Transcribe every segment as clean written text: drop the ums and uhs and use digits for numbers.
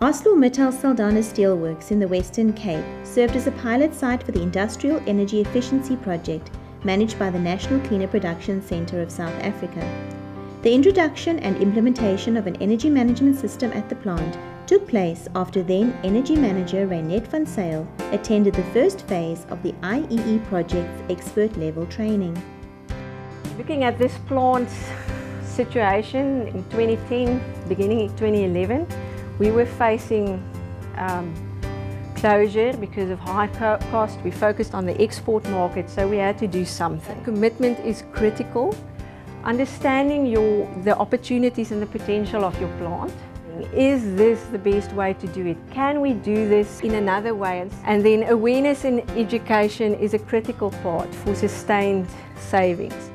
ArcelorMittal Saldanha Steelworks in the Western Cape served as a pilot site for the Industrial Energy Efficiency Project managed by the National Cleaner Production Centre of South Africa. The introduction and implementation of an energy management system at the plant took place after then Energy Manager Raynette van Zyl attended the first phase of the IEE project's expert level training. Looking at this plant's situation in 2010, beginning in 2011, we were facing closure because of high cost. We focused on the export market, so we had to do something. Commitment is critical. Understanding the opportunities and the potential of your plant. Is this the best way to do it? Can we do this in another way? And then awareness and education is a critical part for sustained savings.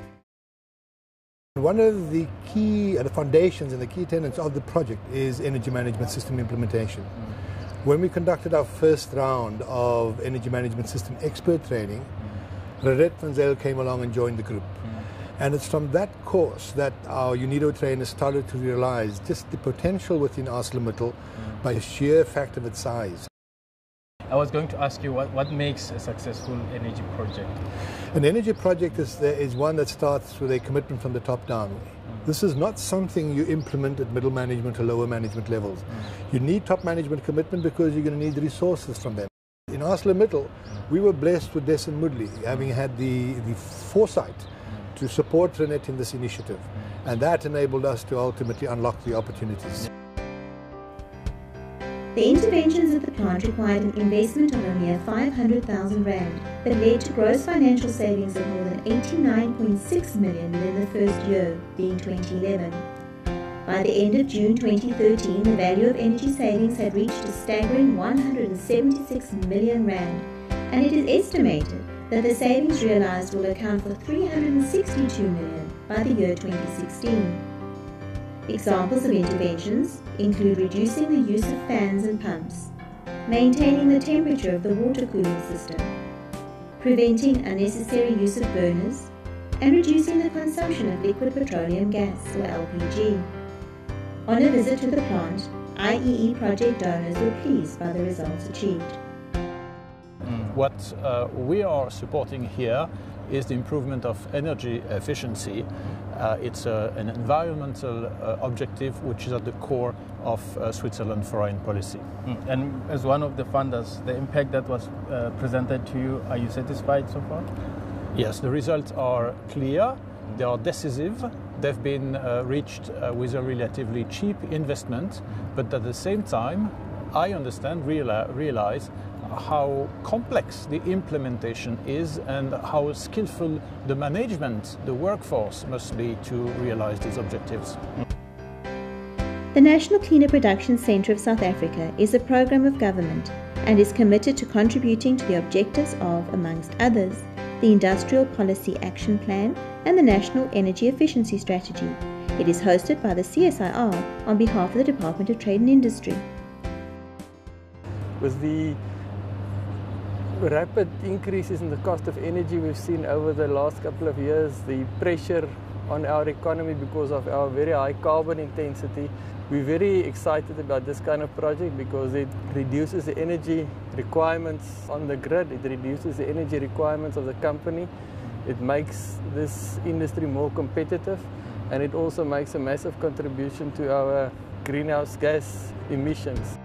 One of the key foundations and the key tenets of the project is energy management system implementation. When we conducted our first round of energy management system expert training, Renet van Zyl came along and joined the group. And it's from that course that our UNIDO trainers started to realize just the potential within ArcelorMittal by the sheer fact of its size. I was going to ask you what makes a successful energy project? An energy project is one that starts with a commitment from the top down. This is not something you implement at middle management or lower management levels. You need top management commitment because you're going to need resources from them. In ArcelorMittal, we were blessed with Desen and Mudli, having had the foresight to support Renet in this initiative. And that enabled us to ultimately unlock the opportunities. The interventions at the plant required an investment of a mere 500,000 Rand, but led to gross financial savings of more than 89.6 million within the first year, being 2011. By the end of June 2013, the value of energy savings had reached a staggering 176 million Rand, and it is estimated that the savings realized will account for 362 million by the year 2016. Examples of interventions include reducing the use of fans and pumps, maintaining the temperature of the water cooling system, preventing unnecessary use of burners, and reducing the consumption of liquid petroleum gas or LPG. On a visit to the plant, IEE project donors were pleased by the results achieved. What we are supporting here is the improvement of energy efficiency. It's an environmental objective which is at the core of Switzerland foreign policy. And as one of the funders, the impact that was presented to you, are you satisfied so far? Yes, the results are clear, they are decisive, they've been reached with a relatively cheap investment, but at the same time, I understand, realize how complex the implementation is and how skillful the management, the workforce must be to realize these objectives. The National Cleaner Production Centre of South Africa is a programme of government and is committed to contributing to the objectives of, amongst others, the Industrial Policy Action Plan and the National Energy Efficiency Strategy. It is hosted by the CSIR on behalf of the Department of Trade and Industry. With the rapid increases in the cost of energy we've seen over the last couple of years, the pressure on our economy because of our very high carbon intensity, we're very excited about this kind of project because it reduces the energy requirements on the grid, it reduces the energy requirements of the company, it makes this industry more competitive, and it also makes a massive contribution to our greenhouse gas emissions.